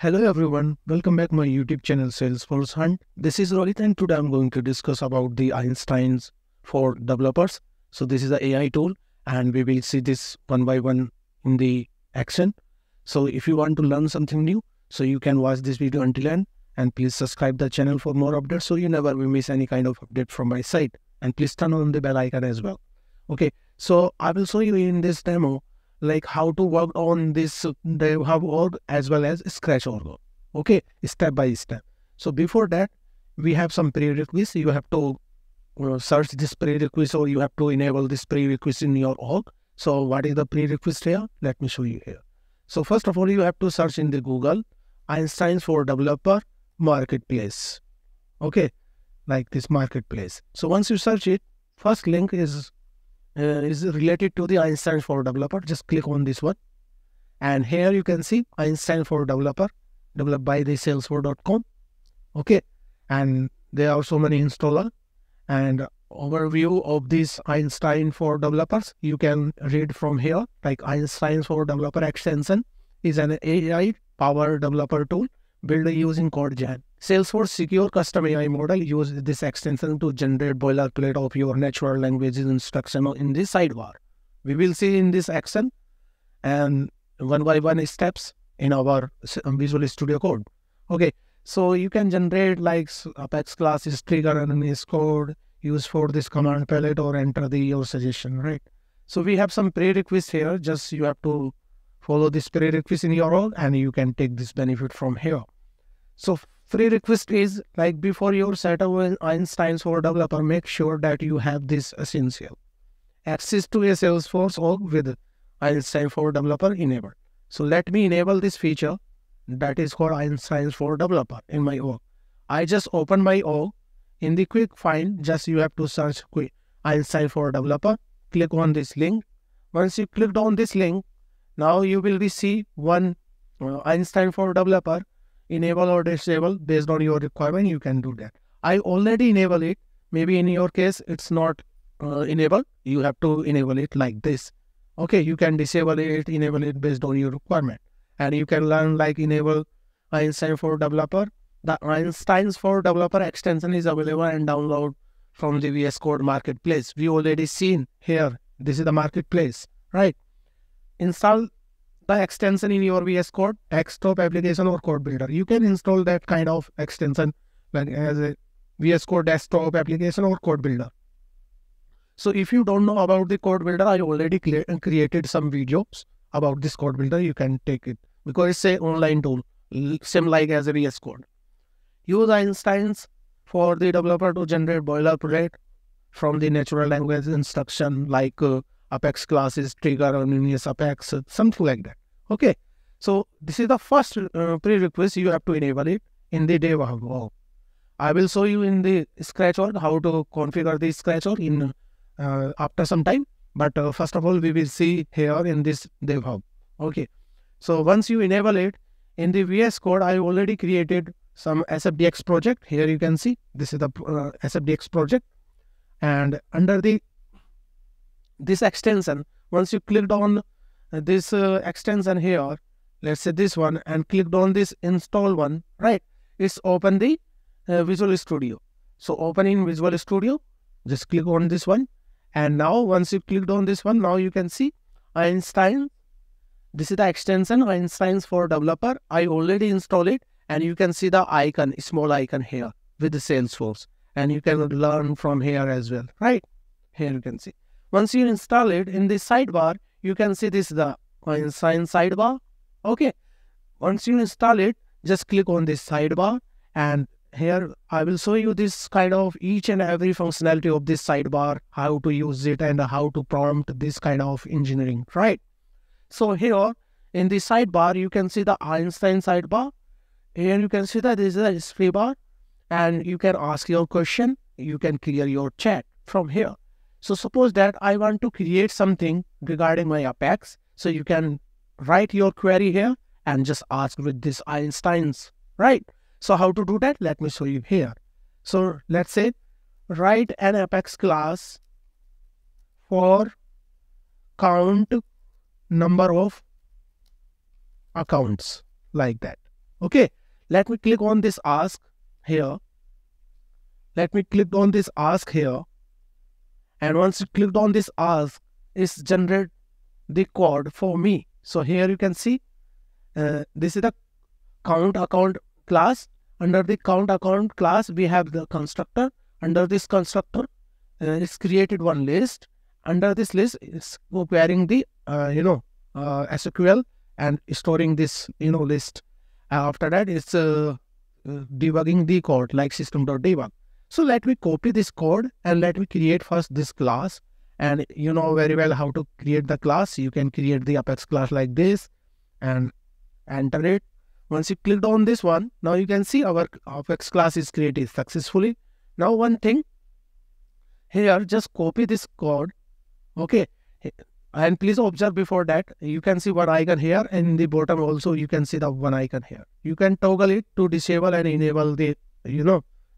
Hello everyone, welcome back to my YouTube channel Salesforce Hunt. This is Rohit and today I'm going to discuss about the Einstein for Developers. So this is the AI tool and we will see this one by one in the action. So if you want to learn something new, so you can watch this video until end and please subscribe the channel for more updates so you never will miss any kind of update from my side. And please turn on the bell icon as well. Okay, so I will show you in this demo like how to work on this DevHub org as well as Scratch org. Okay, step by step. So before that, we have some prerequisites. You have to search this prerequisite or you have to enable this prerequisite in your org. So what is the prerequisite here? Let me show you here. So first of all, you have to search in the Google Einstein for Developer Marketplace. Okay, like this marketplace. So once you search it, first link is related to the Einstein for Developer. Just click on this one. And here you can see Einstein for Developer, developed by the Salesforce.com. Okay. And there are so many installers. And overview of this Einstein for Developers, you can read from here. Like Einstein for Developer extension is an AI-powered developer tool built using CodeGen. Salesforce secure custom AI model uses this extension to generate boilerplate of your natural languages instruction in this sidebar. We will see in this action and one by one steps in our Visual Studio Code. Okay, so you can generate like Apex classes, trigger and is code, use for this command palette or enter your suggestion, right? So we have some prerequisites here. Just you have to follow this prerequisite in your own and you can take this benefit from here. So prerequisite is like before your setup with Einstein for Developer, make sure that you have this essential. Access to a Salesforce org with Einstein for Developer enabled. So let me enable this feature that is called Einstein for Developer in my org. I just open my org. In the quick find, just you have to search quick Einstein for Developer. Click on this link. Once you clicked on this link, now you will see one Einstein for Developer. Enable or disable based on your requirement, you can do that. I already enable it. Maybe in your case, it's not enabled. You have to enable it like this. Okay, you can disable it, enable it based on your requirement. And you can learn like enable Einstein for Developer. The Einstein for Developer extension is available and download from the VS Code Marketplace. We already seen here. This is the marketplace, right? Install the extension in your VS Code, desktop application or code builder. You can install that kind of extension like as a VS Code desktop application or code builder. So if you don't know about the code builder, I already created some videos about this code builder. You can take it because it's an online tool, same like as a VS Code. Use Einstein for the developer to generate boilerplate from the natural language instruction like Apex classes, trigger anonymous Apex, something like that. Okay, so this is the first prerequisite. You have to enable it in the DevHub org. I will show you in the Scratch org how to configure the Scratch org in after some time. But first of all, we will see here in this DevHub. Okay, so once you enable it in the VS Code, I already created some SFDX project. Here you can see this is the SFDX project, and under this extension, once you clicked on this extension here, let's say this one, and clicked on this install one, right? It's open the Visual Studio. So open in Visual Studio, just click on this one. And now once you clicked on this one, now you can see Einstein. This is the extension Einstein for Developer. I already installed it and you can see the icon, small icon here with the Salesforce. And you can learn from here as well, right? Here you can see. Once you install it in this sidebar, you can see this is the Einstein sidebar. Okay. Once you install it, just click on this sidebar. And here I will show you this kind of each and every functionality of this sidebar, how to use it and how to prompt this kind of engineering, right? So here in the sidebar, you can see the Einstein sidebar. Here you can see that this is a history bar. And you can ask your question. You can clear your chat from here. So suppose that I want to create something regarding my Apex. So you can write your query here and just ask with this Einstein's, right? So how to do that? Let me show you here. So let's say write an Apex class for count number of accounts, like that. Okay, let me click on this ask here. Let me click on this ask here. And once you clicked on this ask, it's generated the code for me. So here you can see this is the count account class. Under the count account class, we have the constructor. Under this constructor, it's created one list. Under this list, it's querying the SQL and storing this list. After that, it's debugging the code like system.debug. So let me copy this code and let me create first this class. And you know very well how to create the class. You can create the Apex class like this and enter it. Once you clicked on this one, now you can see our Apex class is created successfully. Now one thing, here just copy this code, okay? And please observe before that, you can see one icon here, and in the bottom also you can see the one icon here. You can toggle it to disable and enable the,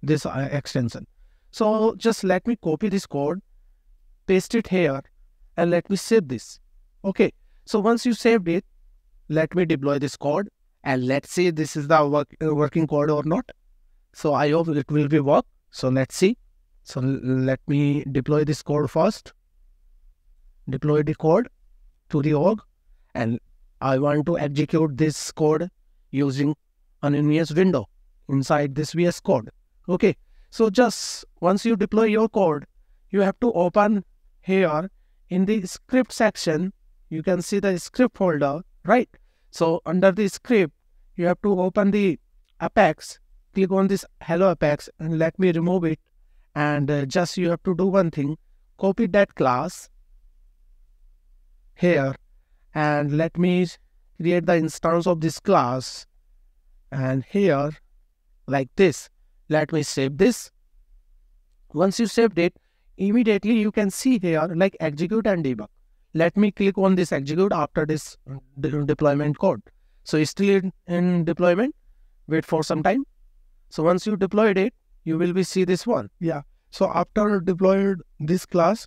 this extension. So just let me copy this code, paste it here, and let me save this. Okay, so once you saved it, let me deploy this code, and let's see this is the working code or not. So I hope it will be work. So let's see. So let me deploy this code first. Deploy the code to the org, and I want to execute this code using an Unix window inside this VS Code. Okay, so just once you deploy your code, you have to open here in the script section. You can see the script folder, right? So under the script, you have to open the Apex, click on this Hello Apex, and let me remove it. And just you have to do one thing, copy that class here, and let me create the instance of this class, and here like this. Let me save this. Once you saved it, immediately you can see here like execute and debug. Let me click on this execute after this deployment code. So it's still in deployment. Wait for some time. So once you deployed it, you will be see this one. Yeah. So after deployed this class,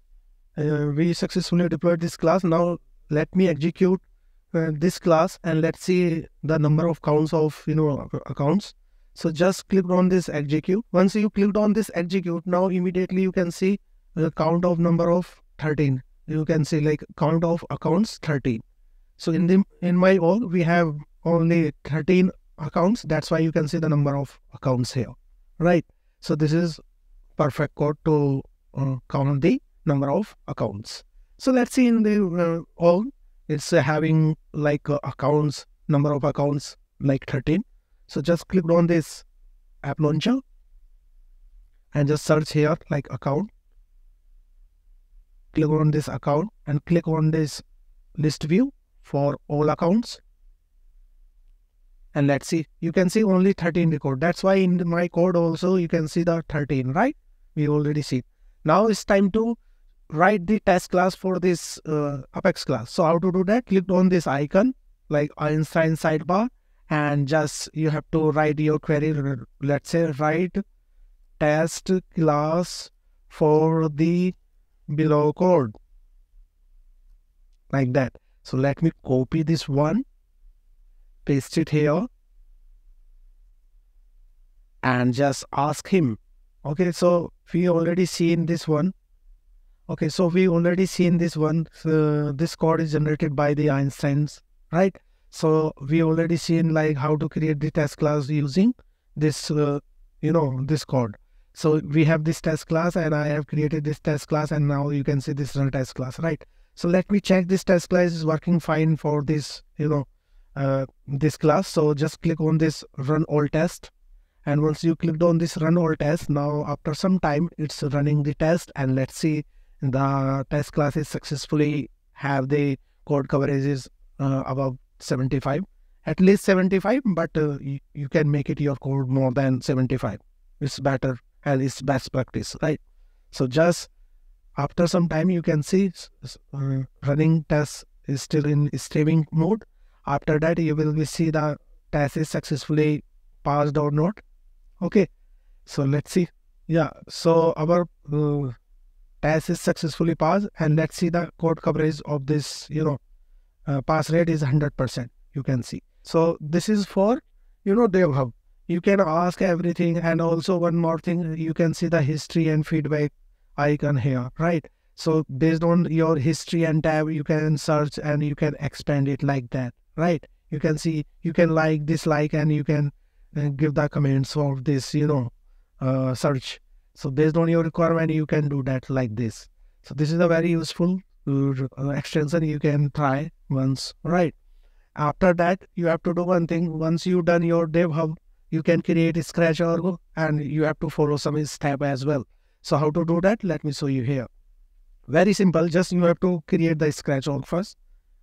we successfully deployed this class. Now let me execute this class and let's see the number of counts of accounts. So just click on this execute. Once you clicked on this execute, now immediately you can see the count of number of 13. You can see like count of accounts 13. So in my org we have only 13 accounts. That's why you can see the number of accounts here, right? So this is perfect code to count the number of accounts. So let's see in the org, it's having like accounts, number of accounts like 13. So just click on this app launcher and just search here like account. Click on this account and click on this list view for all accounts. And let's see, you can see only 13 record. That's why in my code also you can see the 13, right? We already see. Now it's time to write the test class for this Apex class. So how to do that? Click on this icon like Einstein sidebar and just you have to write your query. Let's say write test class for the below code like that. So let me copy this one, paste it here and just ask him. Okay, so we already seen this one. Okay, so we already seen this one. So this code is generated by the Einsteins, right? So we already seen like how to create the test class using this, this code. So we have this test class and I have created this test class and now you can see this run test class, right? So let me check this test class is working fine for this, this class. So just click on this run all test. And once you clicked on this run all test, now after some time, it's running the test and let's see the test classes successfully have the code coverage is above 75, at least 75, but you can make it your code more than 75. It's better and it's best practice, right? So just after some time, you can see running test is still in streaming mode. After that, you will see the test is successfully passed or not. Okay, so let's see. Yeah, so our test is successfully passed and let's see the code coverage of this, pass rate is 100%, you can see. So this is for DevHub. You can ask everything, and also one more thing, you can see the history and feedback icon here, right? So based on your history and tab, you can search and you can expand it like that, right? You can see, you can like, dislike, and you can give the comments of this, search. So based on your requirement, you can do that like this. So this is a very useful extension you can try once, right? After that, you have to do one thing. Once you've done your DevHub, you can create a Scratch Org, and you have to follow some step as well. So how to do that? Let me show you here. Very simple. Just you have to create the Scratch Org first.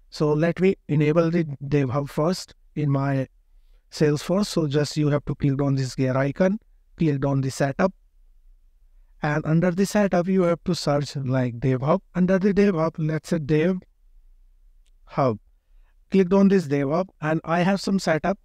So let me enable the DevHub first in my Salesforce. So just you have to click on this gear icon, click on the setup. And under the setup, you have to search like DevHub. Under the DevHub, let's say DevHub. Click on this DevHub, and I have some setup.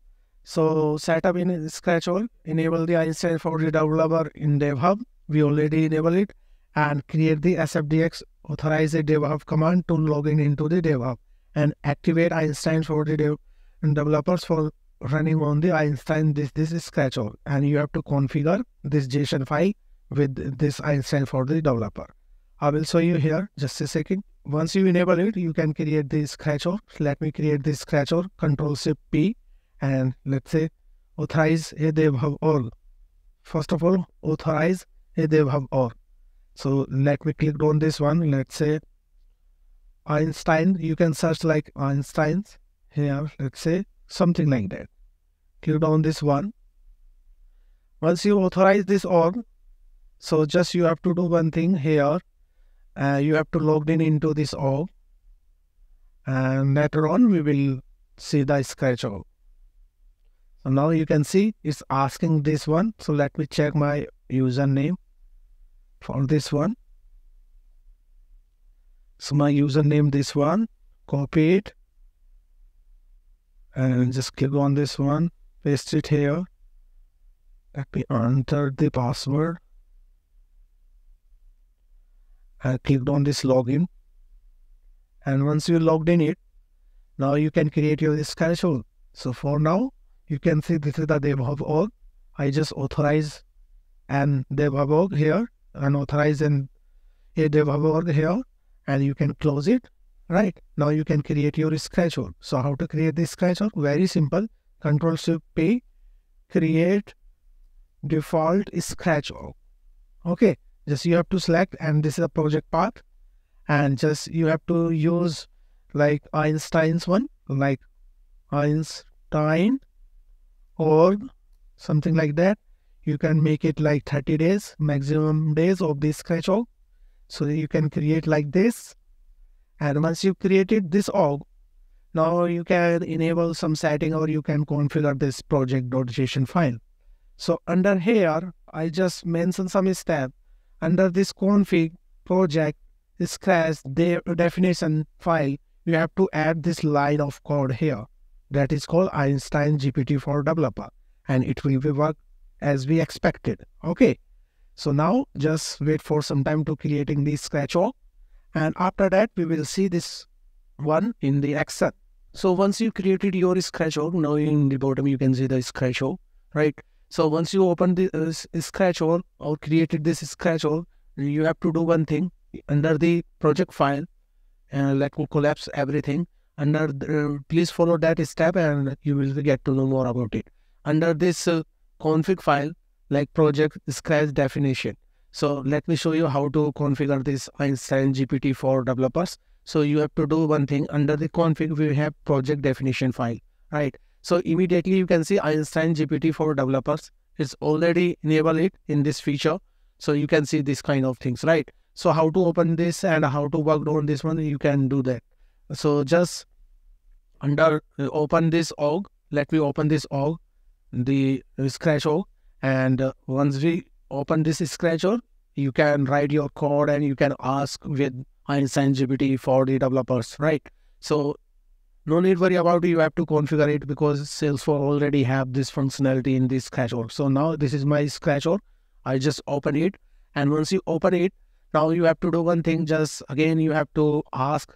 So setup in Scratch Org, enable the Einstein for Developer in DevHub. We already enable it, and create the SFDX authorize a DevHub command to log in into the DevHub, and activate Einstein for Developers for running on the Einstein. This is Scratch Org, and you have to configure this JSON file with this Einstein for the Developer. I will show you here just a second. Once you enable it, you can create the Scratch Org. Let me create this Scratch Org, Control-Shift-P, and let's say authorize a DevHub org. First of all, authorize a DevHub org. So let me click on this one. Let's say Einstein. You can search like Einstein's here. Let's say something like that. Click on this one. Once you authorize this org, so just you have to do one thing here. You have to log in into this org, and later on we will see the Scratch org. So now you can see it's asking this one. So let me check my username for this one. So my username, this one, copy it and just click on this one, paste it here. Let me enter the password. I clicked on this login, and once you logged in it, now you can create your Scratch org. So for now, you can see this is the DevHub org. I just authorize an DevHub org here, and authorize a DevHub org here, and you can close it. Right now, you can create your Scratch org. So how to create the Scratch org? Very simple. Control-Shift-P, create default Scratch org. Okay. Just you have to select, and this is a project path, and just you have to use like Einstein's one, like Einstein or something like that. You can make it like 30 days, maximum days of this Scratch org. So you can create like this. And once you created this org, now you can enable some setting, or you can configure this project.json file. So under here, I just mentioned some step. Under this config project Scratch definition file, you have to add this line of code here that is called Einstein GPT for Developer, and it will be work as we expected. Okay, so now just wait for some time to creating the Scratch org, and after that we will see this one in the action. So once you created your Scratch org, now in the bottom you can see the Scratch org, right? So once you open this Scratch org or created this Scratch org, you have to do one thing. Under the project file, let me collapse everything. Under the, please follow that step, and you will get to know more about it. Under this config file, like project Scratch definition. So let me show you how to configure this Einstein GPT for Developers. So you have to do one thing. Under the config, we have project definition file, right? So immediately you can see Einstein GPT for Developers. It's already enabled it in this feature. So you can see this kind of things, right? So how to open this and how to work on this one, you can do that. So just under open this org. Let me open this org, the Scratch org. And once we open this Scratch org, you can write your code and you can ask with Einstein GPT for the Developers, right? So no need worry about it, you have to configure it because Salesforce already have this functionality in this Scratch org. So now this is my Scratch org. I just open it, and once you open it, now you have to do one thing. Just again, you have to ask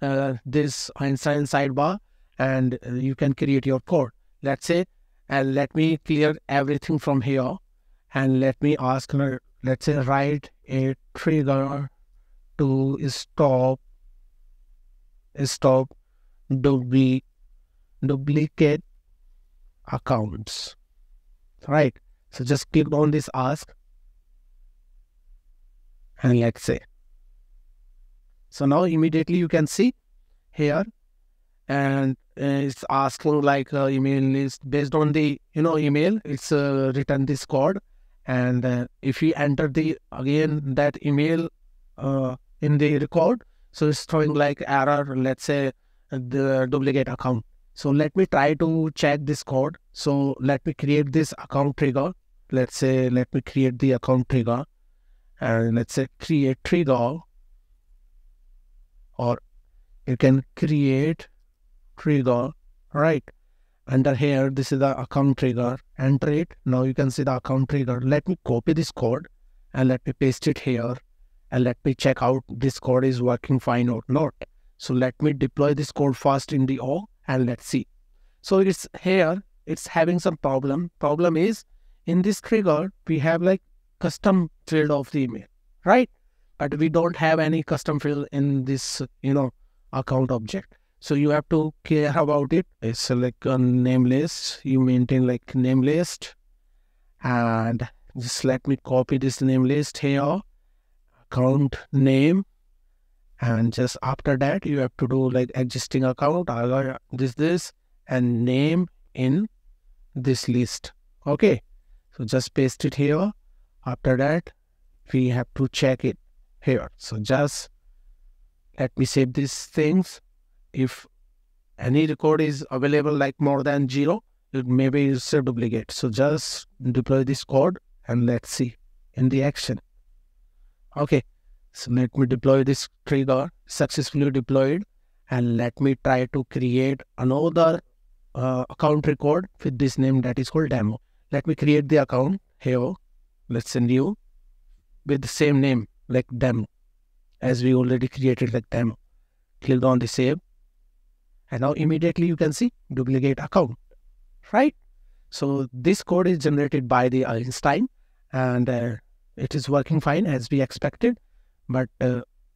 this Einstein sidebar, and you can create your code. Let's say and let me clear everything from here, and let me ask her, let's say, write a trigger to stop duplicate accounts, right? So just click on this ask, and let's say, so now immediately you can see here, and it's asking like email list based on the email. It's written this code, and if you enter the again that email in the record, so it's throwing like error, let's say the duplicate account. So let me try to check this code. So let me create this account trigger. Let's say let me create the account trigger, and let's say create trigger, or you can create trigger, right? Under here, this is the account trigger. Enter it. Now you can see the account trigger. Let me copy this code and let me paste it here, and let me check out this code is working fine or not. So let me deploy this code first in the org, and let's see. So it's here, it's having some problem. Problem is, in this trigger, we have like custom field of the email, right? But we don't have any custom field in this, account object. So you have to care about it. I select a name list. You maintain like name list, and just let me copy this name list here. Account name, and just after that you have to do like existing account, this and name in this list. Okay, so just paste it here. After that we have to check it here. So just let me save these things. If any record is available like more than 0, it maybe is a duplicate. So just deploy this code and let's see in the action. Okay, so let me deploy this trigger, successfully deployed, and let me try to create another account record with this name that is called demo. Let me create the account here, let's say new, with the same name like demo, as we already created like demo. Click on the save, and now immediately you can see duplicate account, right? So this code is generated by the Einstein, and it is working fine as we expected, but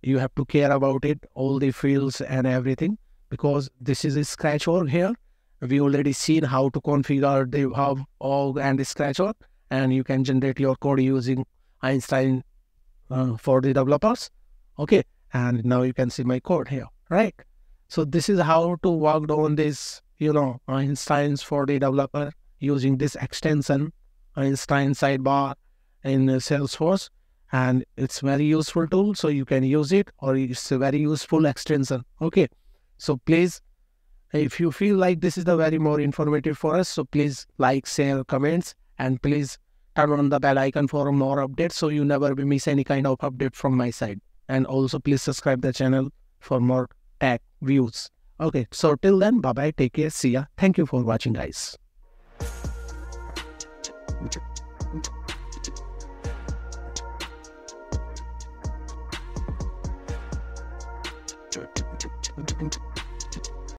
you have to care about it, all the fields and everything, because this is a Scratch org here. We already seen how to configure the DevHub org and the Scratch org, and you can generate your code using Einstein for the developers. Okay, and now you can see my code here, right? So this is how to work on this, Einstein's for the developer using this extension, Einstein sidebar, in Salesforce, and it's very useful tool, so you can use it, or it's a very useful extension. Okay, so please, if you feel like this is the very more informative for us, so please like, share, comments, and please turn on the bell icon for more updates, so you never miss any kind of update from my side. And also please subscribe the channel for more tech views. Okay, so till then, bye bye, take care, see ya. Thank you for watching, guys.